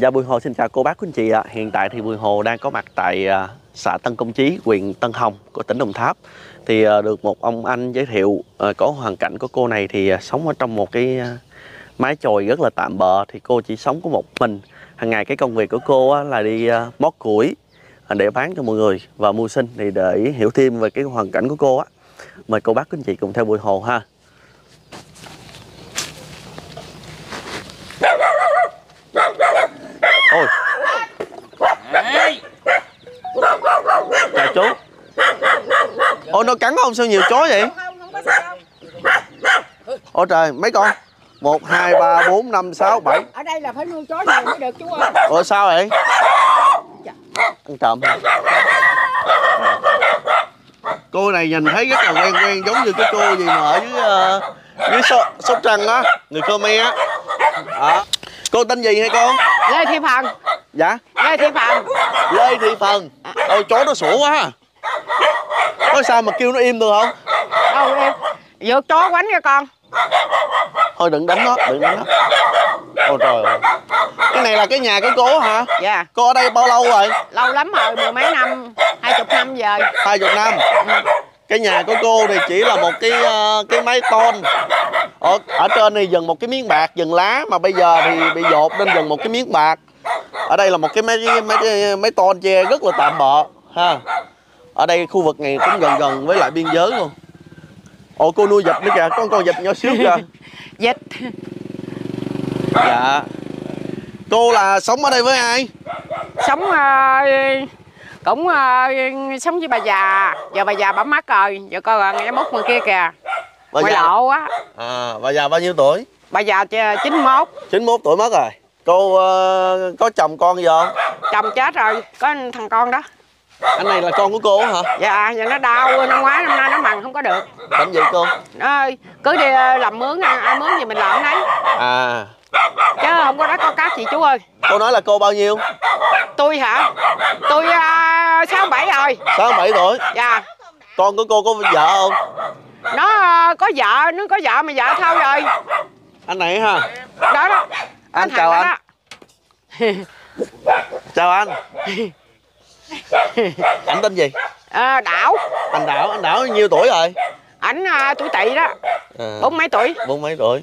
Dạ Bùi Hồ xin chào cô bác quý anh chị ạ. Hiện tại thì Bùi Hồ đang có mặt tại xã Tân Công Chí, huyện Tân Hồng của tỉnh Đồng Tháp. Thì được một ông anh giới thiệu có hoàn cảnh của cô này thì sống ở trong một cái mái chòi rất là tạm bợ. Thì cô chỉ sống có một mình. Hàng ngày cái công việc của cô là đi mót củi để bán cho mọi người và mưu sinh. Thì để hiểu thêm về cái hoàn cảnh của cô á, mời cô bác quý anh chị cùng theo Bùi Hồ ha. Ôi. Chào chú. Ôi nó cắn không sao nhiều chó vậy? Ôi trời, mấy con? 1, 2, 3, 4, 5, 6, 7. Ở đây là phải nuôi chó nhiều mới được chú ơi. Ôi sao vậy? Ăn trộm. Cô này nhìn thấy rất là quen quen, giống như cái cô gì mà ở dưới Sóc Trăng á, người Khmer á. Cô tên gì hả con? Lê Thị Phần. Dạ? Lê Thị Phần. Lê Thị Phần. Ôi chó nó sủa quá à. Có sao mà kêu nó im được không? Không em. Vượt chó quánh cho con. Thôi đừng đánh nó, đừng đánh nó. Ôi trời ơi. Cái này là cái nhà cái cố hả? Dạ. Cô ở đây bao lâu rồi? Lâu lắm rồi, mười mấy năm, 20 năm rồi. 20 năm? Ừ. Cái nhà của cô thì chỉ là một cái mái tôn. Ở trên thì dần một cái miếng bạc, dần lá mà bây giờ thì bị dột nên dần một cái miếng bạc. Ở đây là một cái mái tôn che rất là tạm bợ ha. Ở đây khu vực này cũng gần gần với lại biên giới luôn. Ồ cô nuôi vịt nữa kìa, có con vịt nhỏ xíu kìa. Vịt. Dạ. Cô là sống ở đây với ai? Sống cũng sống với bà già. Giờ bà già bả mắc rồi, giờ coi là ngày mốt ngoài kia kìa. Bà ngoài già... lộ á. À, bà già bao nhiêu tuổi? Bà già 91. 91 tuổi mất rồi. Cô có chồng con gì không? Chồng chết rồi, có thằng con đó. Anh này là con của cô hả? Dạ, giờ nó đau, năm ngoái năm nay nó bằng không có được. Bệnh gì cô? Nó cứ đi làm mướn, ai mướn gì mình làm nấy. À. Chứ không có đó có cáp gì chú ơi. Cô nói là cô bao nhiêu? Tôi hả? Tôi 67 rồi. 67 tuổi? Dạ. Con của cô có vợ không? Nó có vợ mà vợ thâu rồi. Anh này hả? Đó đó. Anh chào anh. Chào anh. Anh tên gì? Đảo. Anh Đảo. Anh Đảo nhiêu tuổi rồi? Ảnh tuổi tỵ đó. À, 40 mấy tuổi. 40 mấy tuổi.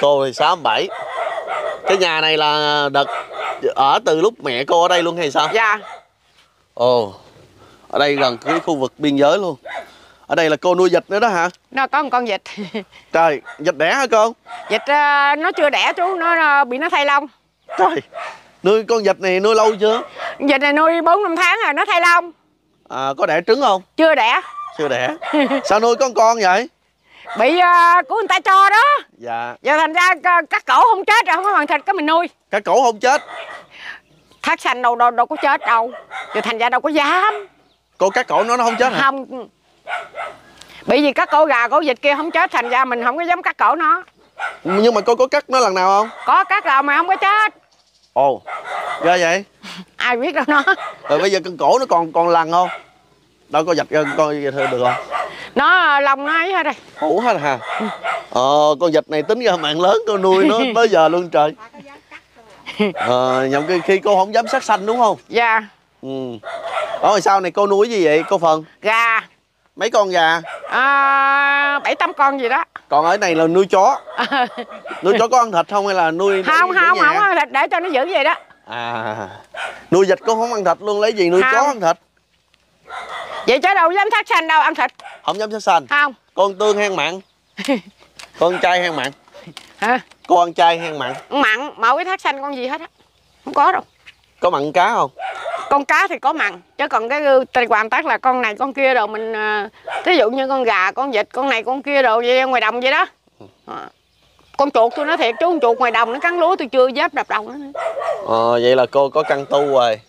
Cô thì 67. Cái nhà này là đợt ở từ lúc mẹ cô ở đây luôn hay sao? Dạ. Ồ. Ở đây gần cái khu vực biên giới luôn. Ở đây là cô nuôi vịt nữa đó hả? Nó có một con vịt. Trời, vịt đẻ hả con? Vịt nó chưa đẻ chú, nó bị nó thay lông. Trời. Nuôi con vịt này nuôi lâu chưa? Vịt này nuôi 4-5 tháng rồi, nó thay lông. À, có đẻ trứng không? Chưa đẻ. Chưa đẻ. Sao nuôi con vậy? Bị của người ta cho đó. Dạ. Giờ thành ra cắt cổ không chết rồi, không có hoàn thịt cái mình nuôi. Cắt cổ không chết? Thác xanh đâu có chết đâu. Giờ thành ra đâu có dám. Cô cắt cổ nó không chết hả? Không. Bởi vì các cổ gà cổ vịt kia không chết thành ra mình không có dám cắt cổ nó. Nhưng mà cô có cắt nó lần nào không? Có cắt rồi mà không có chết. Ồ, ghê vậy? Ai biết đâu nó. Rồi bây giờ con cổ nó còn lần không? Đâu có vịt con vịt được không? Nó lòng nó ấy hết rồi. Ủ hết hả? Con vịt này tính ra mạng lớn cô nuôi nó tới giờ luôn trời. Nhầm khi cô không dám sát sanh đúng không? Dạ. Ừ. Rồi sau này cô nuôi gì vậy cô Phần? Gà. Mấy con gà? 7-8 con gì đó. Còn ở này là nuôi chó. Nuôi chó có ăn thịt không hay là nuôi? Không không ăn thịt để cho nó giữ vậy đó. À. Nuôi vịt cũng không ăn thịt luôn, lấy gì nuôi chó ăn thịt? Vậy chứ đâu dám sát sanh đâu, ăn thịt. Không dám sát sanh. Không. Con tương hay mặn? Con trai hay mặn? Hả? Con trai hay mặn? Mặn, mà ở cái thác xanh con gì hết á, không có đâu. Có mặn cá không? Con cá thì có mặn, chứ còn cái tài quan tác là con này con kia đồ mình, thí dụ như con gà, con vịt, con này con kia đồ vậy ngoài đồng vậy đó. Con chuột tôi nói thiệt, chú con chuột ngoài đồng nó cắn lúa tôi chưa dám đập đầu nó nữa. Vậy là cô có căn tu rồi.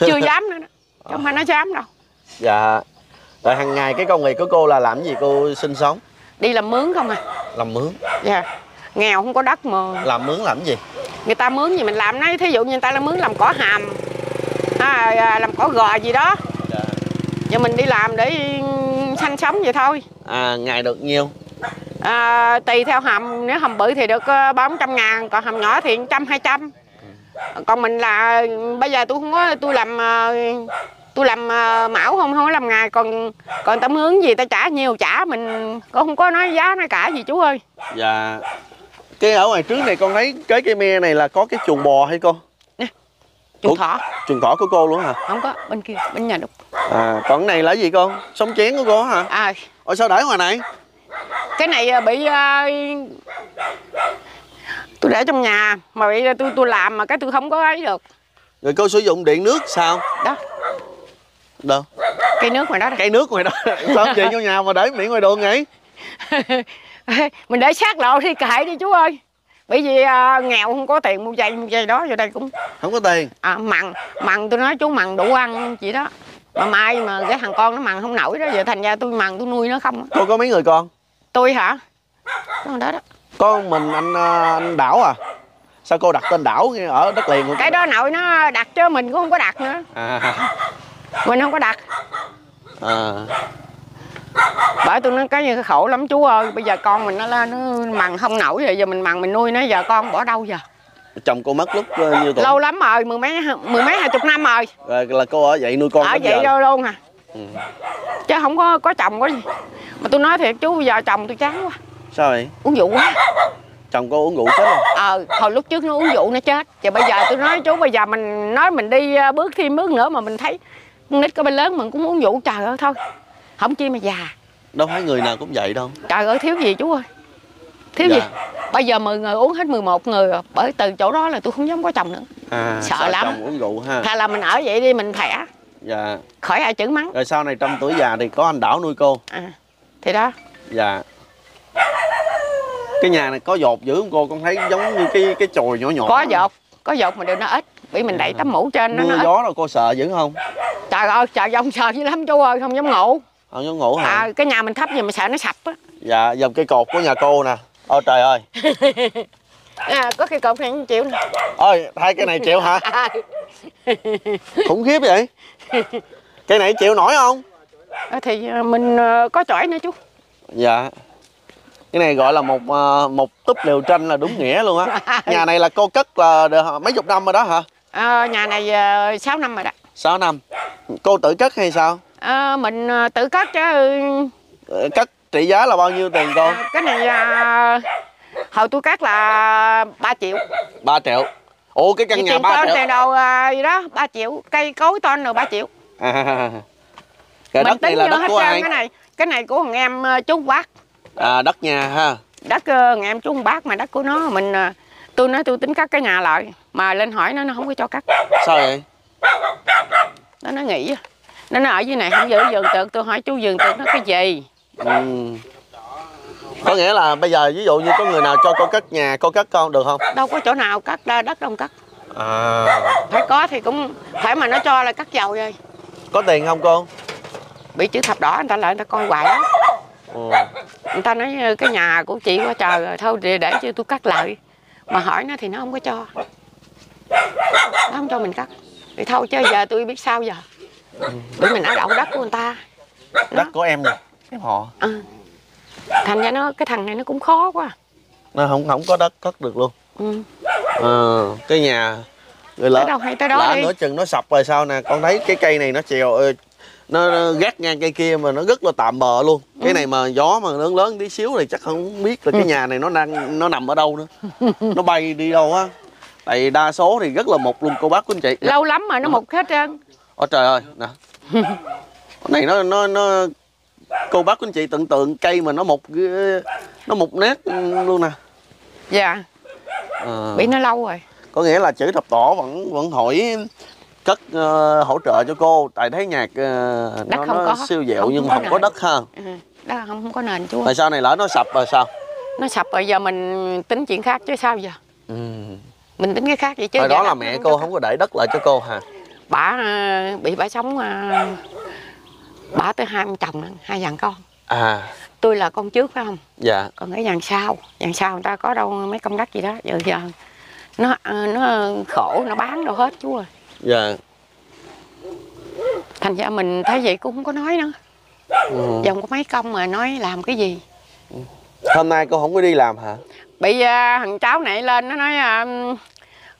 Chưa dám nữa đó, chứ không phải nó dám đâu. Dạ. Rồi hàng ngày cái công việc của cô là làm gì cô sinh sống? Đi làm mướn không à. Làm mướn? Dạ. Nghèo không có đất mà. Làm mướn làm gì? Người ta mướn gì mình làm đấy, thí dụ như người ta là mướn làm cỏ hàm, làm cỏ gò gì đó. Dạ. Giờ mình đi làm để sanh sống vậy thôi. Ngày được nhiêu? Tùy theo hầm, nếu hầm bự thì được 300-400 ngàn, còn hầm nhỏ thì 100-200. Còn mình là bây giờ tôi không có, tôi làm mão không có làm ngày, còn tấm hướng gì ta trả nhiều trả, mình cũng không có nói giá nói cả gì chú ơi. Dạ. Cái ở ngoài trước này con thấy cái me này là có cái chuồng bò hay cô? Nè, chuồng thỏ. Chuồng thỏ của cô luôn hả? Không có, bên kia, bên nhà đục. Còn cái này là gì con? Sống chén của cô hả? Ôi sao để ngoài này? Cái này bị tôi để trong nhà mà bị tôi làm mà cái tôi không có ấy được. Rồi cô sử dụng điện nước sao? Đó. Đâu? Cây nước ngoài đó. Cây nước ngoài đó. Sao chuyện trong nhà mà để miệng ngoài đường vậy? Mình để sát lộ đi kệ đi chú ơi. Bởi vì nghèo không có tiền mua dây đó vô đây cũng không có tiền. Mặn tôi nói chú mặn đủ ăn vậy đó. Mà mai mà cái thằng con nó mặn không nổi đó, vậy thành ra tôi mặn tôi nuôi nó không. Cô có mấy người con? Tôi hả? Con đó đó. Con mình anh Đảo à? Sao cô đặt tên Đảo ở đất liền của cái đó? Nội nó đặt chứ mình cũng không có đặt nữa. Mình không có đặt. Bởi tôi nói cái gì khổ lắm chú ơi, bây giờ con mình nó mặn không nổi rồi, giờ mình mặn mình nuôi nó, giờ con bỏ đâu giờ? Chồng cô mất lúc nhiêu tuổi? Lâu lắm rồi, mười mấy 20 năm rồi. Rồi là cô ở vậy nuôi con ở vậy đâu luôn hả? Chứ không có chồng có gì. Mà tôi nói thiệt chú, bây giờ chồng tôi chán quá. Sao vậy? Uống rượu quá. Chồng cô uống rượu chết không? Hồi lúc trước nó uống rượu nó chết. Giờ bây giờ tôi nói chú, bây giờ mình nói mình đi bước thêm bước nữa mà mình thấy con nít có bên lớn mình cũng uống rượu, trời ơi thôi. Không chi mà già. Đâu phải người nào cũng vậy đâu. Trời ơi thiếu gì chú ơi. Thiếu gì? Bây giờ 10 người uống hết 11 người rồi. Bởi từ chỗ đó là tôi không dám có chồng nữa. Sợ lắm. Chồng uống rượu ha. Hay là mình ở vậy đi mình khỏe. Dạ. Khỏi ai chửi mắng. Rồi sau này trong tuổi già thì có anh Đảo nuôi cô. Thì đó. Dạ. Cái nhà này có dột dữ không cô? Con thấy giống như cái chồi nhỏ nhỏ. Có dột mà đều nó ít. Bị mình đẩy tấm mũ trên nó. Mưa gió rồi cô sợ dữ không? Trời ơi, trời dông sợ dữ lắm chú ơi, không dám ngủ. Không dám ngủ hả? Cái nhà mình thấp gì mà sợ nó sập á. Dạ, dòng cây cột của nhà cô nè. Ôi trời ơi. Có cây cột này 1 triệu nè. Ôi, hai cái này 1 triệu hả? Khủng khiếp vậy. Cái này 1 triệu nổi không? Thì mình có chổi nữa chú. Dạ. Cái này gọi là một túp lều tranh là đúng nghĩa luôn á. Nhà này là cô cất là mấy chục năm rồi đó hả? Nhà này 6 năm rồi đó. 6 năm. Cô tự cất hay sao? Mình tự cất chứ. Cất trị giá là bao nhiêu tiền cô? Cái này hồi tôi cất là 3 triệu. 3 triệu. Ồ cái căn vậy nhà 3 triệu. Tiền đầu gì đó 3 triệu, cây cối ton rồi 3 triệu. Cái đất này là đất của ai? Cái này của thằng em chú bác. Đất nhà ha. Đất thằng em chú bác mà đất của nó mình tôi nói tôi tính cắt cái nhà lại mà lên hỏi nó không có cho cắt. Sao vậy? Nó nghĩ nó ở dưới này không giữ vườn tược, tôi hỏi chú vườn tược nó cái gì. Có nghĩa là bây giờ ví dụ như có người nào cho cô cất nhà cô cất con được không? Đâu có chỗ nào cất đất đâu không cất. Phải có thì cũng phải mà nó cho là cắt dầu rồi. Có tiền không cô? Bị chữ thập đỏ người ta lại người ta coi hoài lắm. Người ta nói cái nhà của chị quá trời rồi thôi để cho tôi cắt lại, mà hỏi nó thì nó không có cho, nó không cho mình cắt thì thôi chứ giờ tôi biết sao giờ. Bởi mình ở đậu đất của người ta. Đất của em nè, em họ. Thành ra nó cái thằng này nó cũng khó quá. Nó không có đất cất được luôn. Cái nhà người lỡ nữa chừng nó sập rồi sao nè, con thấy cái cây này nó chiều nó gác ngang cây kia mà nó rất là tạm bợ luôn. Cái này mà gió mà lớn lớn tí xíu thì chắc không biết là cái nhà này nó đang nó nằm ở đâu nữa. Nó bay đi đâu á. Tại đa số thì rất là mục luôn cô bác của anh chị. Lâu lắm mà nó mục hết trơn. Ôi trời ơi nè. Cái này nó Cô bác anh chị tưởng tượng cây mà nó mục nát luôn nè. Dạ. Bị nó lâu rồi. Có nghĩa là chữ thập đỏ vẫn hỏi cất hỗ trợ cho cô, tại thấy nhạc nó siêu dẻo nhưng mà không có đất ha. Đó không có nền chú. Tại sao này lỡ nó sập rồi sao? Nó sập rồi giờ mình tính chuyện khác chứ sao giờ? Mình tính cái khác vậy chứ. Hồi đó là mẹ cô không có để đất lại cho cô hả? Bả bị bả sống, bả tới hai ông chồng, hai dàn con. À. Tôi là con trước phải không? Dạ. Còn cái dàn sau người ta có đâu mấy công đất gì đó. Giờ nó khổ, nó bán đâu hết chú ơi. Dạ. Thành ra mình thấy vậy cũng không có nói nữa. Dòng có mấy công mà nói làm cái gì. Hôm nay cô không có đi làm hả? Bị thằng cháu này lên nó nói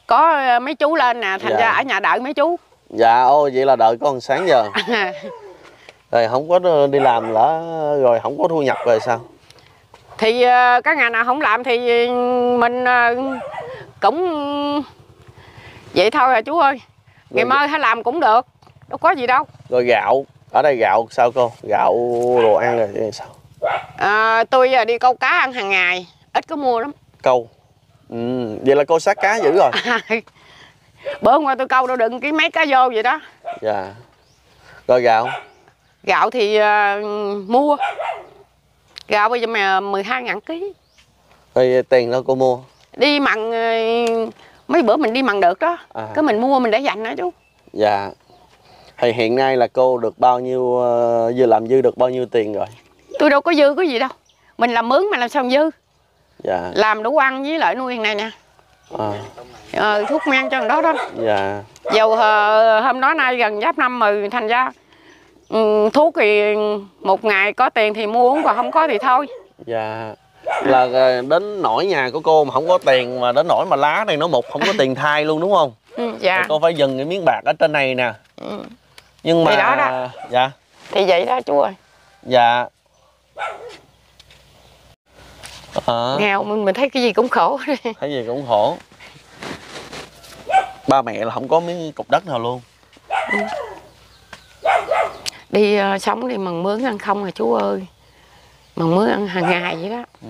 có mấy chú lên nè, thành ra ở nhà đợi mấy chú. Dạ, ô vậy là đợi con sáng giờ. Rồi không có đi làm lỡ rồi không có thu nhập rồi sao? Thì cái ngày nào không làm thì mình cũng vậy thôi à chú ơi. Ngày mai hay làm cũng được, đâu có gì đâu. Rồi gạo, ở đây gạo sao cô? Gạo đồ ăn rồi sao? Tôi đi câu cá ăn hàng ngày, ít có mua lắm. Câu? Ừ, vậy là cô sát cá dữ rồi. Bữa hôm qua tôi câu đâu đựng cái mấy cá vô vậy đó. Dạ. Rồi gạo? Gạo thì mua. Gạo bây giờ mà 12.000 ký. Rồi tiền đâu cô mua? Đi mặn, mấy bữa mình đi mặn được đó. Cái mình mua mình để dành đó chú. Dạ. Thì hiện nay là cô được bao nhiêu, vừa làm dư được bao nhiêu tiền rồi? Tôi đâu có dư có gì đâu. Mình làm mướn mà làm sao dư. Dạ. Làm đủ ăn với lại nuôi này nè. Thuốc men cho thằng đó đó. Dạ. Dầu hôm đó nay gần giáp năm rồi, thành ra thuốc thì một ngày có tiền thì mua uống, còn không có thì thôi. Dạ. Là đến nỗi nhà của cô mà không có tiền, mà đến nỗi mà lá này nó mục, không có tiền thay luôn đúng không? Dạ. Rồi cô phải dừng cái miếng bạc ở trên này nè. Nhưng mà thì đó đó. Dạ. Thì vậy đó chú ơi. Dạ. Nghèo mình thấy cái gì cũng khổ. Thấy gì cũng khổ. Ba mẹ là không có miếng cục đất nào luôn. Đi sống đi mần mướn ăn không à chú ơi. Mần mướn ăn hàng ngày vậy đó.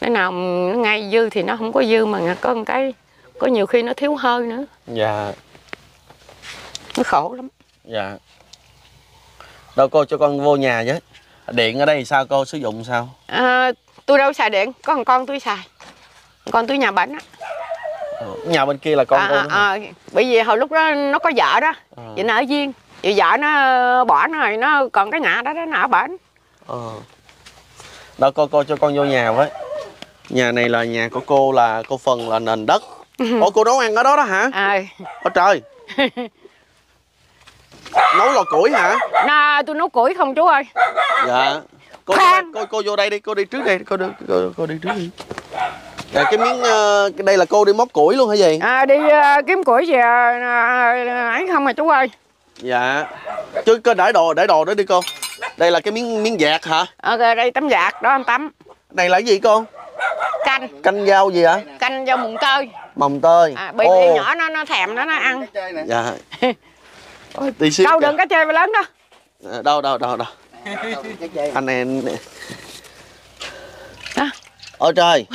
Cái nào nó ngay dư thì nó không có dư, mà có một cái có nhiều khi nó thiếu hơi nữa. Dạ. Nó khổ lắm. Dạ. Đâu cô cho con vô nhà với. Điện ở đây thì sao cô, sử dụng sao? Tôi đâu xài điện, có thằng con tôi xài. Con tôi nhà bệnh á. Nhà bên kia là con cô. Bởi vì hồi lúc đó nó có vợ đó. Vậy nó ở riêng. Vậy vợ nó bỏ nó rồi, nó còn cái nhà đó đó, nó ở bệnh. Đâu cô cho con vô nhà với. Nhà này là nhà của cô, là cô Phần, là nền đất. Ủa cô nấu ăn ở đó đó hả? Ôi trời. Nấu lò củi hả? Nà, tôi nấu củi không chú ơi. Dạ. Cô vô đây đi, cô đi trước đây, cô đi trước đi. Dạ, cái miếng đây là cô đi móc củi luôn hả gì? Đi kiếm củi gì ấy không mà chú ơi. Dạ. Chứ cứ để đồ đó đi cô. Đây là cái miếng vạc hả? Đây tấm vạc đó anh tắm. Này là cái gì cô? Canh. Canh rau gì hả? Canh rau mùng tơi. Mồng tơi. Bị nhỏ nó thèm nó ăn. Dạ. Đâu đừng cá chê mà lớn đó. Đâu. Anh em. Ôi trời.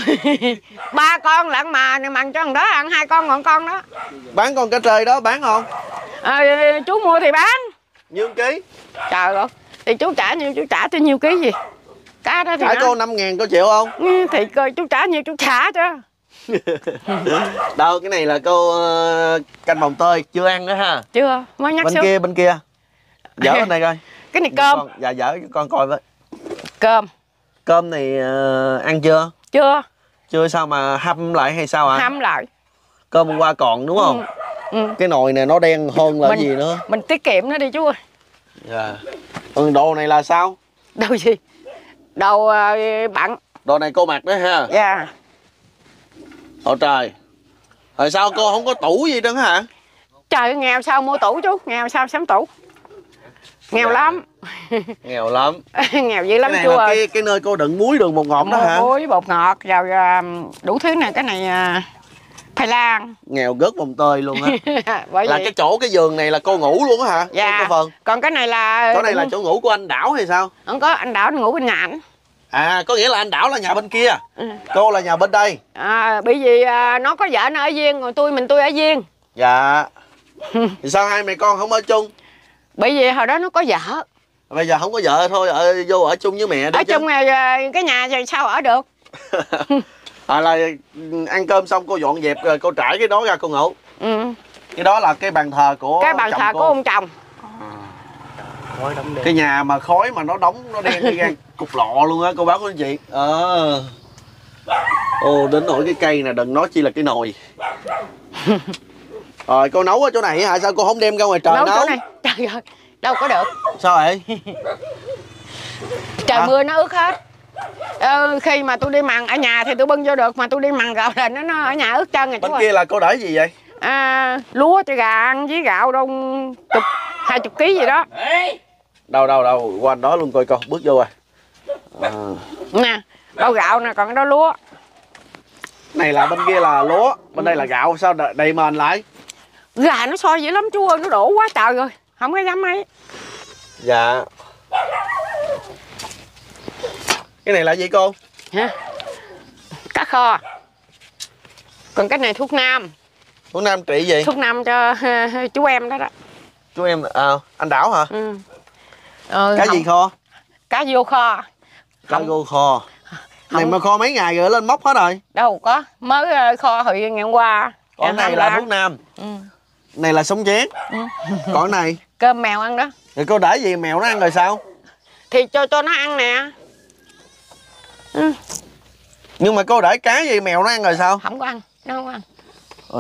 Ba con lận mà mặn cho thằng đó ăn, hai con còn con đó. Bán con cá trời đó bán không? Chú mua thì bán. Nhiêu ký? Trời ơi. Thì chú trả nhiêu, chú trả cho nhiêu ký gì? Cá đó thì trả cô 5.000 cô chịu không? Thì coi chú trả nhiêu chú trả chứ. Đâu cái này là cô canh mồng tơi chưa ăn nữa ha? Chưa, mới nhắc xuống. Bên kia. Dở bên đây coi. Cái này cơm. Dạ dở con coi với. Cơm này ăn chưa? Chưa sao mà hâm lại hay sao ạ? Hâm lại. Cơm hôm qua còn đúng không? Cái nồi này nó đen hơn là gì nữa. Mình tiết kiệm nó đi chú ơi. Dạ. Đồ này là sao? Đồ gì? Đồ bặn. Đồ này cô mặc đó ha? Dạ. Ôi trời. Rồi sao cô không có tủ gì nữa hả? Trời nghèo sao mua tủ chú, nghèo sao sắm tủ. Nghèo lắm. Nghèo lắm. Nghèo dữ lắm chú ơi. Cái nơi cô đựng muối đường bột ngọt đó hả? Muối bột ngọt rồi đủ thứ này, cái này Thái Lan. Nghèo gớt mồng tơi luôn á. Là vậy? Cái chỗ cái giường này là cô ngủ luôn á hả? Dạ. Phần. Còn cái này là chỗ ngủ của anh Đảo hay sao? Không có, anh Đảo anh ngủ bên nhà ảnh. À, có nghĩa là anh Đảo là nhà bên kia, cô là nhà bên đây. À, bởi vì nó có vợ nó ở riêng, còn tôi ở riêng. Dạ. Thì sao hai mẹ con không ở chung? Bởi vì hồi đó nó có vợ. Bây giờ không có vợ thôi, vô ở chung với mẹ đi. Ở chung cái nhà rồi sao ở được. À, là ăn cơm xong cô dọn dẹp rồi cô trải cái đó ra cô ngủ. Ừ. Cái đó là cái bàn thờ của ông chồng. À, cái nhà mà khói mà nó đóng nó đen đi ra cục lọ luôn á, cô báo của anh chị. Ờ. À. Ô đến nỗi cái cây nè, đừng nói chi là cái nồi. Rồi cô nấu ở chỗ này hả? Sao cô không đem ra ngoài trời nấu? Chỗ này. Trời ơi, đâu có được. Sao vậy? Trời mưa nó ướt hết. Khi mà tôi đi mặn ở nhà thì tôi bưng vô được, mà tôi đi mặn gạo là nó ở nhà ướt chân rồi. Bên kia là cô để gì vậy? À, lúa cho gà ăn với gạo đông 20 kg gì đó. Đâu qua đó luôn coi con, bước vô rồi. À. Nè, đâu gạo nè, còn đó lúa. Này là bên kia là lúa, bên đây là gạo, sao đầy mền lại? Gà nó sôi dữ lắm chú ơi, nó đổ quá trời rồi, không có dám ấy. Dạ. Cái này là gì cô? Hả? Cá kho. Còn cái này thuốc nam. Thuốc nam trị gì? Thuốc nam cho chú em đó đó. Chú em, anh Đảo hả? Ừ. Cá gì kho? Cá vô kho. Cá vô kho. Này mà kho mấy ngày rồi lên móc hết rồi. Đâu có, mới kho hồi ngày hôm qua. Còn này là thuốc nam. Ừ. Này là sống chén. Ừ. Còn này? Cơm mèo ăn đó. Rồi cô để gì mèo nó ăn rồi sao? Thì cho nó ăn nè. Ừ. Nhưng mà cô để cá gì mèo nó ăn rồi sao? Không có ăn, nó không ăn.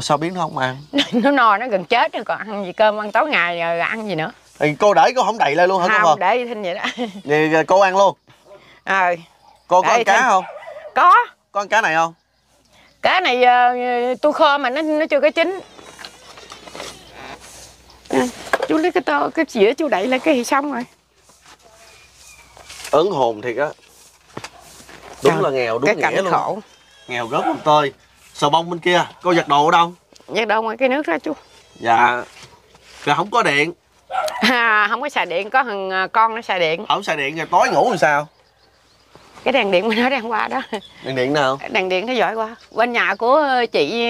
Sao biết nó không ăn? Nó no, nó gần chết rồi, còn ăn gì cơm, ăn tối ngày rồi ăn gì nữa. Thì cô để cô không đậy lại luôn hả? Không, để thinh vậy đó. Thì cô ăn luôn. Ờ. Cô có ăn cá không? Có. Có ăn cá này không? Cá này tôi kho mà nó chưa có chín. À, chú lấy cái tô, cái dĩa chú đậy lên cái thì xong rồi. Ấn hồn thiệt á. Đúng là nghèo, đúng nghĩa luôn. Khổ. Nghèo gớm mồng tơi. Sò bông bên kia, cô giặt đồ ở đâu? Giặt đồ ngoài cái nước ra chú. Dạ. Rồi không có điện. À, không có xài điện, có thằng con nó xài điện. Không xài điện rồi tối ngủ làm sao? Cái đèn điện của nó đang qua đó. Đèn điện nào? Đèn điện nó dội qua. Bên nhà của chị.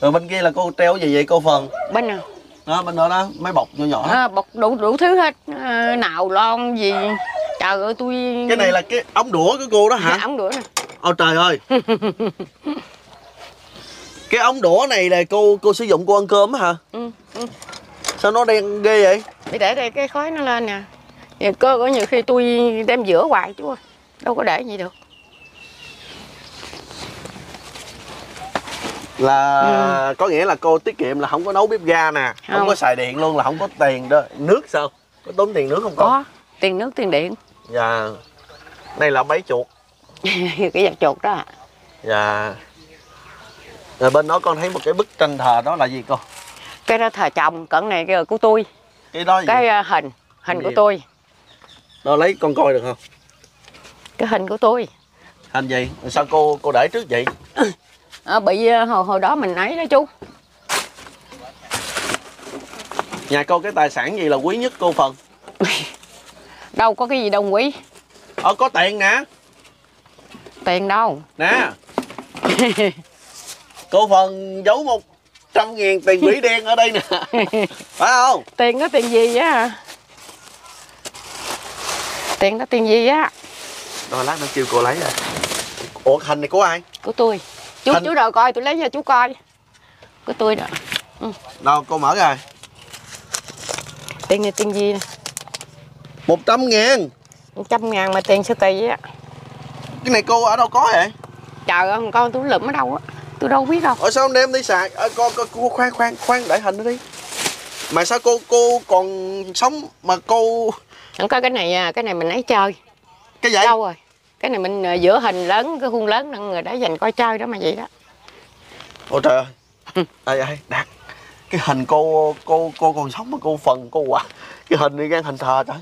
Rồi bên kia là cô treo gì vậy cô Phần? Bên nào? Đó, bên đó đó, mấy bọc nhỏ nhỏ. À, bọc đủ thứ hết, nào lon gì. Trời ơi tôi... Cái này là cái ống đũa của cô đó hả? Dạ, ống đũa nè. Ôi trời ơi. Cái ống đũa này là cô sử dụng cô ăn cơm hả? Ừ. Sao nó đen ghê vậy? Để đây cái khói nó lên nè. Cơ có nhiều khi tôi đem giữa hoài chú ơi. Đâu có để gì được. Là có nghĩa là cô tiết kiệm là không có nấu bếp ga nè. Không có xài điện luôn, là không có tiền đó. Nước sao? Có tốn tiền nước không con? Có. Tiền nước, tiền điện. Dạ. Đây là mấy chuột. Cái giặt chuột đó ạ. Dạ. Rồi bên đó con thấy một cái bức tranh thờ, đó là gì cô? Cái đó thờ chồng, cận này kia của tôi. Cái đó gì? Cái hình của tôi. Đó lấy con coi được không? Cái hình của tôi. Hình gì? Sao cô để trước vậy? Bị hồi đó mình ấy đó chú. Nhà cô cái tài sản gì là quý nhất cô Phần? Đâu có cái gì đâu quý. Có tiền nè. Tiền đâu nè. Cô Phần giấu 100.000 tiền Mỹ đen ở đây nè. Phải không? Tiền đó tiền gì vậy hả? Tiền đó tiền gì á? Rồi lát nó kêu cô lấy rồi. Ủa hình này của ai? Của tôi. Chú hình... chú đòi coi, tôi lấy cho chú coi. Của tôi đó. Đâu cô mở rồi. Tiền này tiền gì nè? 100.000. 100.000 mà tiền sao tì vậy á? Cái này cô ở đâu có vậy? Trời ơi con tôi lụm ở đâu á. Tôi đâu biết đâu. Ủa sao không đem đi sạc? Cô khoan để hình nó đi. Mà sao cô còn sống mà cô... Không có cái này mình ấy chơi. Cái vậy? Đâu rồi? Cái này mình giữa hình lớn, cái khuôn lớn người đã dành coi chơi đó mà vậy đó. Ôi trời ơi. Ê, Đạt. Cái hình cô còn sống mà cô Phần cô quả. Cái hình đi gan hình thờ trời.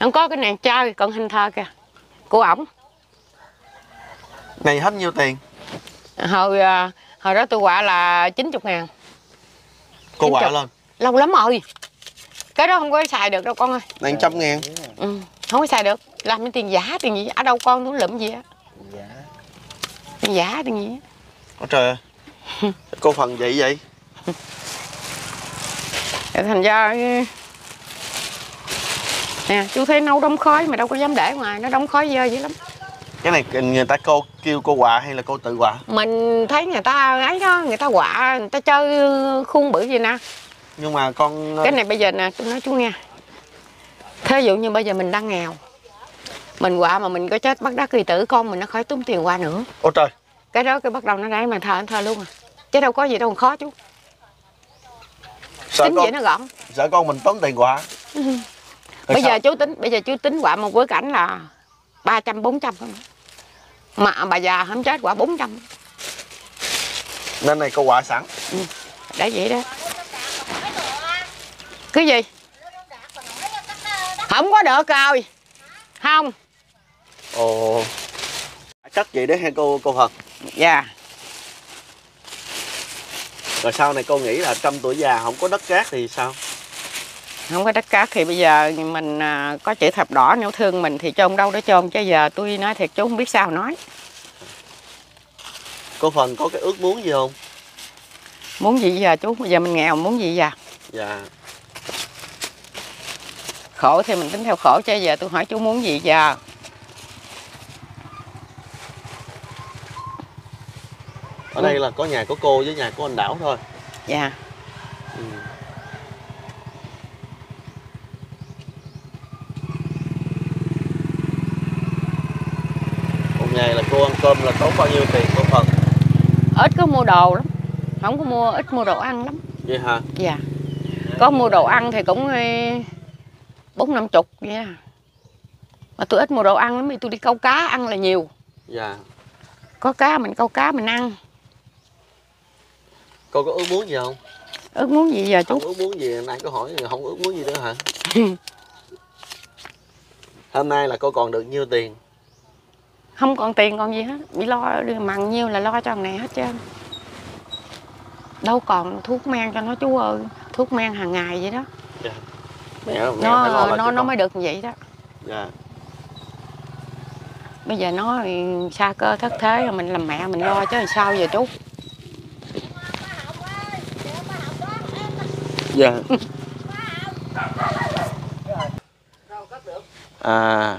Không có cái này chơi, còn hình thơ kìa. Của ổng. Này hết nhiêu tiền? Hồi đó tôi quạ là 90.000. Cô quạ lên lâu lắm rồi. Cái đó không có xài được đâu con ơi. 100.000. Ừ, không có xài được. Làm cái tiền giả, tiền gì ở đâu con, tôi lụm gì á. Tiền giả, tiền gì á. Ôi trời ơi. Cô Phần vậy vậy. Thành ra nè, chú thấy nấu đóng khói mà đâu có dám để ngoài, nó đóng khói dơ dữ lắm. Cái này người ta cô kêu cô quạ hay là cô tự quạ? Mình thấy người ta ấy đó, người ta quạ, người ta chơi khung bự gì nè. Nhưng mà con... Cái này bây giờ nè, tôi nói chú nghe. Thí dụ như bây giờ mình đang nghèo, mình quạ mà mình có chết bắt đắc kỳ tử, con mình nó khỏi túm tiền quạ nữa. Ôi trời. Cái đó cái bắt đầu nó đẩy mà thờ luôn à. Chứ đâu có gì đâu khó chú. Sợ tính con, vậy nó gọn. Sợ con mình tốn tiền quạ. Bây giờ chú tính, bây giờ chú tính quạ một bữa cảnh là 300, 400 không? Mà bà già không chết quả 400. Nên này cô quả sẵn. Ừ, để vậy đó. Cái gì? Không có được rồi. Không. Ồ. Cắt vậy đấy hay cô Phật? Dạ. Yeah. Rồi sau này cô nghĩ là trăm tuổi già không có đất cát thì sao? Không có đất cát thì bây giờ mình có chữ thập đỏ nếu thương mình thì chôn đâu đó chôn, chứ giờ tôi nói thiệt chú không biết sao nói. Cô Phần có cái ước muốn gì không? Muốn gì giờ chú? Bây giờ mình nghèo muốn gì giờ? Dạ. Khổ thì mình tính theo khổ, chứ giờ tôi hỏi chú muốn gì giờ? Ở đây là có nhà của cô với nhà của anh Đảo thôi. Dạ. Ừ. Ngày là cô ăn cơm là tốn bao nhiêu tiền cô Phần? Ít có mua đồ lắm, không có mua, ít mua đồ ăn lắm. Vậy hả? Dạ. Có mua đồ ăn thì cũng 40-50 vậy à. Mà tôi ít mua đồ ăn lắm, vì tôi đi câu cá ăn là nhiều. Dạ. Có cá mình câu cá mình ăn. Cô có ước muốn gì không? Ước muốn gì giờ chú? Không ước muốn gì, hôm nay có hỏi không ước muốn gì nữa hả? Hôm nay là cô còn được nhiêu tiền? Không còn tiền còn gì hết, bị lo mặn nhiêu là lo cho thằng này hết trơn. Đâu còn thuốc men cho nó chú ơi, thuốc men hàng ngày vậy đó. Dạ. Nó mới được như vậy đó. Dạ. Bây giờ nó xa cơ thất thế rồi mình làm mẹ mình lo chứ làm sao giờ chú. Dạ. À.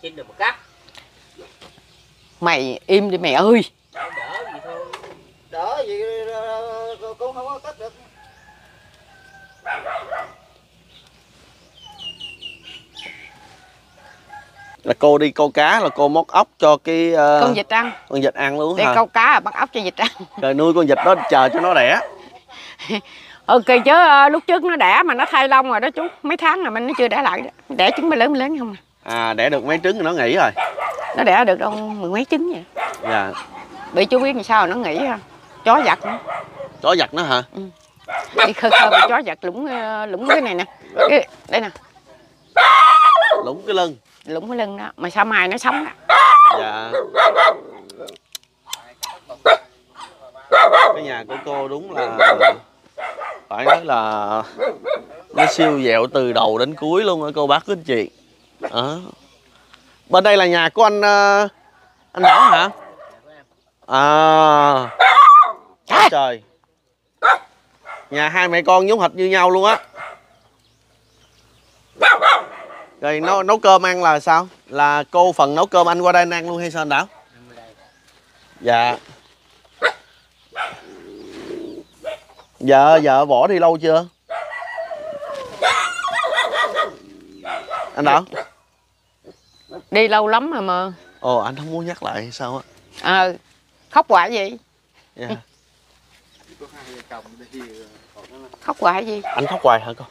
Chín được một cắt. Mày im đi mày ơi. Đỡ gì thôi. Đỡ gì cũng không có cách được. Là cô đi câu cá là cô móc ốc cho cái con vịt ăn. Con vịt ăn luôn hả? Đi câu cá là bắt ốc cho vịt ăn. Rồi nuôi con vịt đó chờ cho nó đẻ. Ok chứ lúc trước nó đẻ mà nó thay lông rồi đó chú. Mấy tháng là mình nó chưa đẻ lại đó. Đẻ trứng mới lớn không. À đẻ được mấy trứng thì nó nghỉ rồi. Nó đẻ được đâu mười mấy trứng vậy. Dạ. Bị chú biết làm sao nó nghỉ ha. Chó giặt nữa. Chó giặt nó hả? Ừ. Đi khơi khơi bị chó giặt lũng cái này nè. Cái, đây nè. Lũng cái lưng. Lũng cái lưng đó. Mà sao mai nó sống đó. Dạ. Cái nhà của cô đúng là phải nói là nó siêu dẹo từ đầu đến cuối luôn á cô bác quý anh chị. Ờ. Bên đây là nhà của anh Đảo hả? À. Trời, trời. Nhà hai mẹ con giống hệt như nhau luôn á. Rồi nấu cơm ăn là sao? Là cô Phần nấu cơm anh qua đây anh ăn luôn hay sao anh Đảo? Dạ. Vợ bỏ đi lâu chưa? Anh Đảo? Đi lâu lắm rồi mà. Ồ anh không muốn nhắc lại hay sao á? Ờ à, khóc hoài gì? Dạ. Khóc hoài gì? Anh khóc hoài hả con?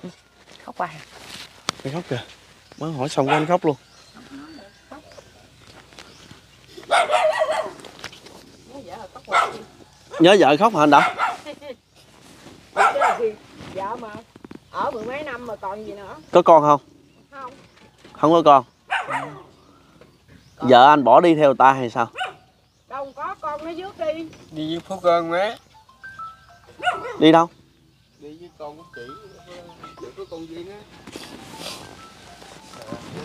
Khóc hoài. Anh khóc kìa. Mới hỏi xong cái anh khóc luôn. Nhớ vợ khóc hả anh Đảo? Dạ mà. Ở mười mấy năm mà còn gì nữa. Có con không? Không. Không có con. Vợ anh bỏ đi theo ta hay sao? Đâu có con. con nó rước đi. Đi với Phú Cơn má. Đi đâu? Đi với con của chị. Để có con gì nữa.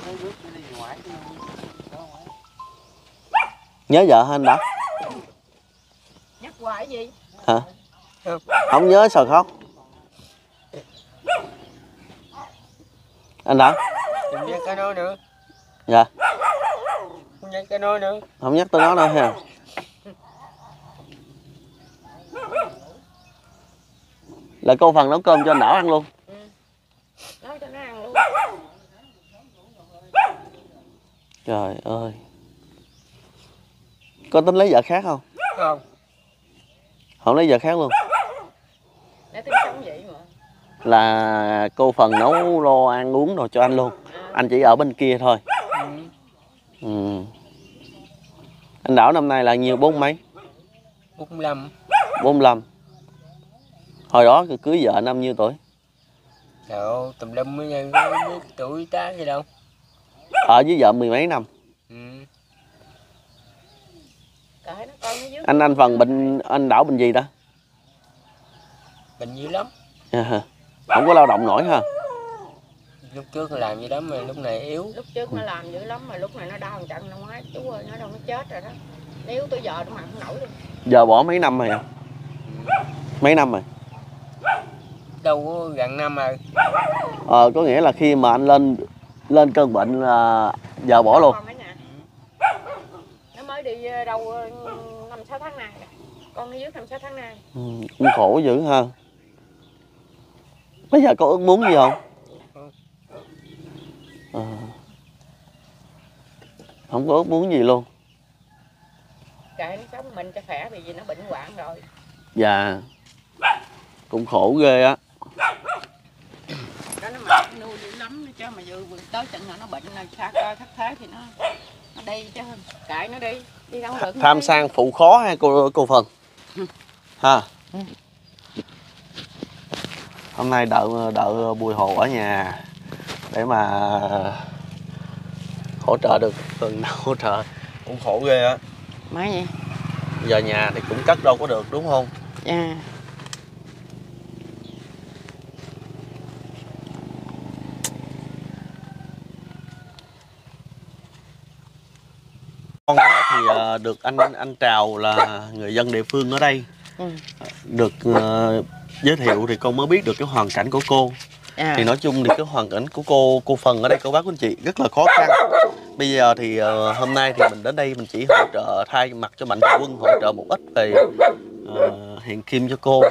Nó rước đi ngoại. Nhớ vợ hên đã. Nhắc hoài cái gì? Hả? Không nhớ sao khóc. Anh đã. Đừng nhắc cái nó nữa. Dạ. Không nhắc cái nó nữa. Không nhắc tới nó đâu ha. Là cô Phần nấu cơm cho anh Đảo ăn luôn. Ừ. Nói cho nó ăn luôn. Trời ơi. Có tính lấy vợ khác không? Không. Không lấy vợ khác luôn. Để tính sống vậy mà. Là cô Phần nấu lo ăn uống đồ cho anh luôn. Anh chỉ ở bên kia thôi. Ừ. Anh Đảo năm nay là nhiều bốn mấy? 45. 45. Hồi đó cưới vợ năm nhiêu tuổi? Đâu, tùm lum mới tuổi tá gì đâu. Ở với vợ mười mấy năm. Ừ. Anh Phần bệnh, anh Đảo bệnh gì ta? Bệnh dữ lắm. À, không có lao động nổi ha. Lúc trước nó làm dữ lắm mà lúc này yếu. Lúc trước nó làm dữ lắm mà lúc này nó đau chặn năm ngoái. Chú ơi, nó đâu nó chết rồi đó. Nếu tới giờ nó mà không nổi luôn. Giờ bỏ mấy năm rồi hả? Mấy năm rồi? Đâu có gần năm rồi. Ờ, có nghĩa là khi mà anh lên cơn bệnh là giờ bỏ luôn. Nó mới đi đâu 5-6 tháng nay. Con nó dưới 5-6 tháng nay. Ừ, cũng khổ dữ ha. Bây giờ có ước muốn gì không? À, không có ước muốn gì luôn. Kệ nó sống mình cho khỏe vì nó bệnh hoạn rồi. Dạ. Cũng khổ ghê á. Đó nó mà nuôi dữ lắm nó chứ mà vừa tới chừng là nó bệnh là xa coi thất thế thì nó đi chứ kệ nó đi, đi đâu được. Tham sang phụ khó ha cô Phần. Ha. Hôm nay đợi Bùi Hồ ở nhà để mà hỗ trợ được phần nào hỗ trợ. Cũng khổ ghê á. Mấy vậy? Giờ nhà thì cũng cắt đâu có được đúng không? Dạ. Yeah. Con thì được anh Trào là người dân địa phương ở đây. Ừ. Được giới thiệu thì con mới biết được cái hoàn cảnh của cô. À. Thì nói chung thì cái hoàn cảnh của cô Phần ở đây, cô bác của anh chị rất là khó khăn. Bây giờ thì hôm nay thì mình đến đây mình chỉ hỗ trợ thay mặt cho mạnh thường quân, hỗ trợ một ít về hiện kim cho cô.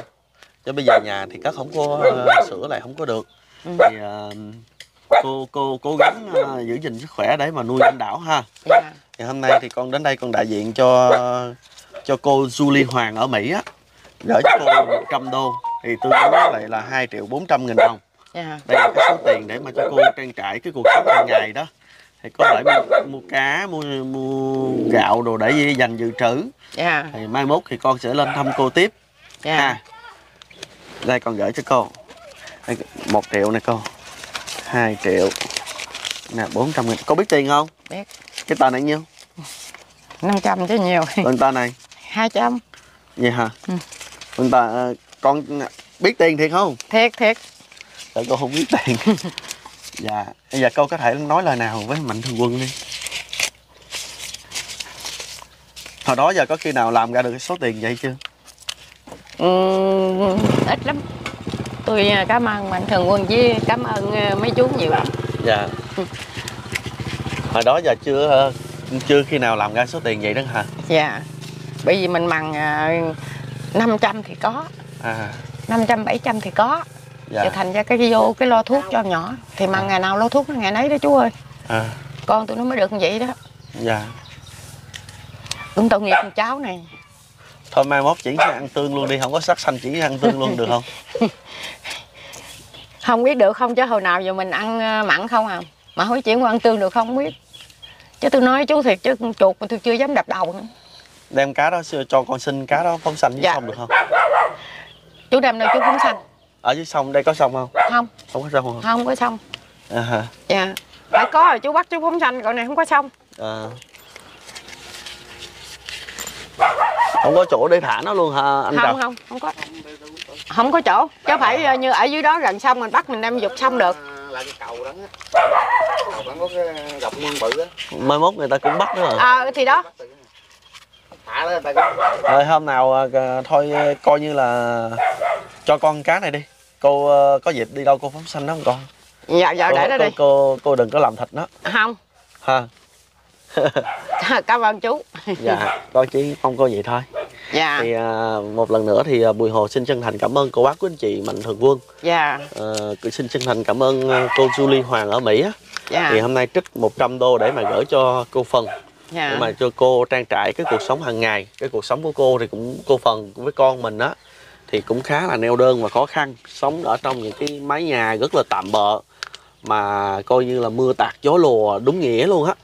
Chứ bây giờ nhà thì các không có sửa lại không có được. Ừ. Thì cô cố gắng giữ gìn sức khỏe để mà nuôi anh Đảo ha. À. Thì hôm nay thì con đến đây con đại diện cho cô Julie Hoàng ở Mỹ á, gửi cho cô 100 đô. Thì tôi nói lại là 2.400.000 đồng. Yeah. Đây là cái số tiền để mà cho cô trang trải cái cuộc sống hàng ngày đó. Thì có thể mua cá, mua gạo đồ để dành dự trữ. Yeah. Thì mai mốt thì con sẽ lên thăm cô tiếp. Yeah. Ha. Đây con gửi cho cô. 1 triệu nè cô. 2 triệu. Nè 400.000. Cô biết tiền không? Biết. Cái tờ này nhiêu? 500 chứ nhiều. Còn tờ này? 200. Vậy hả? Ừ. Còn tờ con biết tiền thiệt không? Thiệt. Tại cô không biết tiền. Dạ. Bây giờ cô có thể nói lời nào với mạnh thường quân đi. Hồi đó giờ có khi nào làm ra được cái số tiền vậy chưa? Ít lắm. Tôi cảm ơn mạnh thường quân với cảm ơn mấy chú nhiều lắm. Dạ. Hồi đó giờ chưa khi nào làm ra số tiền vậy đó hả? Dạ. Bởi vì mình bằng 500 thì có. À. 500, 700 thì có. Dạ. Vậy thành ra cái vô cái lo thuốc cho nhỏ. Thì mà ngày nào lo thuốc ngày nấy đó chú ơi. À. Con tụi nó mới được như vậy đó. Dạ. Cũng tội nghiệp con cháu này. Thôi mai mốt chỉ ăn tương luôn đi. Không có sắc xanh chỉ ăn tương luôn được không? Không biết được không chứ hồi nào giờ mình ăn mặn không à. Mà hỏi chỉ ăn tương được không biết. Chứ tôi nói chú thiệt chứ chuột mà tôi chưa dám đập đầu nữa. Đem cá đó cho con xin cá đó phóng xanh với dạ. Sông được không? Chú đem đâu chú phóng xanh. Ở dưới sông đây có sông không? Không. Không có sông không? Không có sông. À. Dạ. Phải có rồi chú bắt chú phóng xanh, còn này không có sông. À. Không có chỗ để thả nó luôn hả anh? Không có chỗ chứ phải như ở dưới đó gần sông mình bắt mình đem dục xong được. Là cái cầu đó có cái gọc mương bự á, mai mốt người ta cũng bắt nữa rồi. Thì đó thả đó người ta cũng... Rồi hôm nào thôi coi như là cho con cá này đi, cô có dịp đi đâu cô phóng sanh nó không con? Dạ dạ, để nó đi, cô đừng có làm thịt nó. Không ha. Cảm ơn chú. Dạ con chỉ mong cô vậy thôi. Dạ. Thì một lần nữa thì Bùi Hồ xin chân thành cảm ơn cô bác của anh chị Mạnh Thường Quân. Dạ. Xin chân thành cảm ơn cô Julie Hoàng ở Mỹ á. Dạ. Thì hôm nay trích 100 đô để mà gửi cho cô Phần. Dạ. Để mà cho cô trang trải cái cuộc sống hàng ngày. Cái cuộc sống của cô thì cũng cô Phần với con mình á thì cũng khá là neo đơn và khó khăn, sống ở trong những cái mái nhà rất là tạm bợ mà coi như là mưa tạt gió lùa đúng nghĩa luôn á.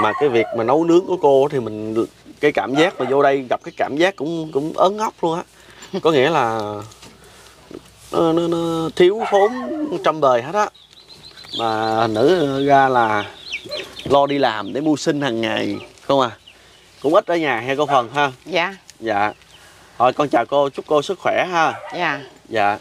Mà cái việc mà nấu nướng của cô thì mình cái cảm giác mà vô đây gặp cái cảm giác cũng ớn ngốc luôn á. Có nghĩa là nó thiếu thốn trăm bề hết á. Mà hình nữ ra là lo đi làm để mưu sinh hàng ngày không à. Cũng ít ở nhà hay cô Phần ha. Dạ. Dạ. Thôi con chào cô, chúc cô sức khỏe ha. Dạ. Dạ.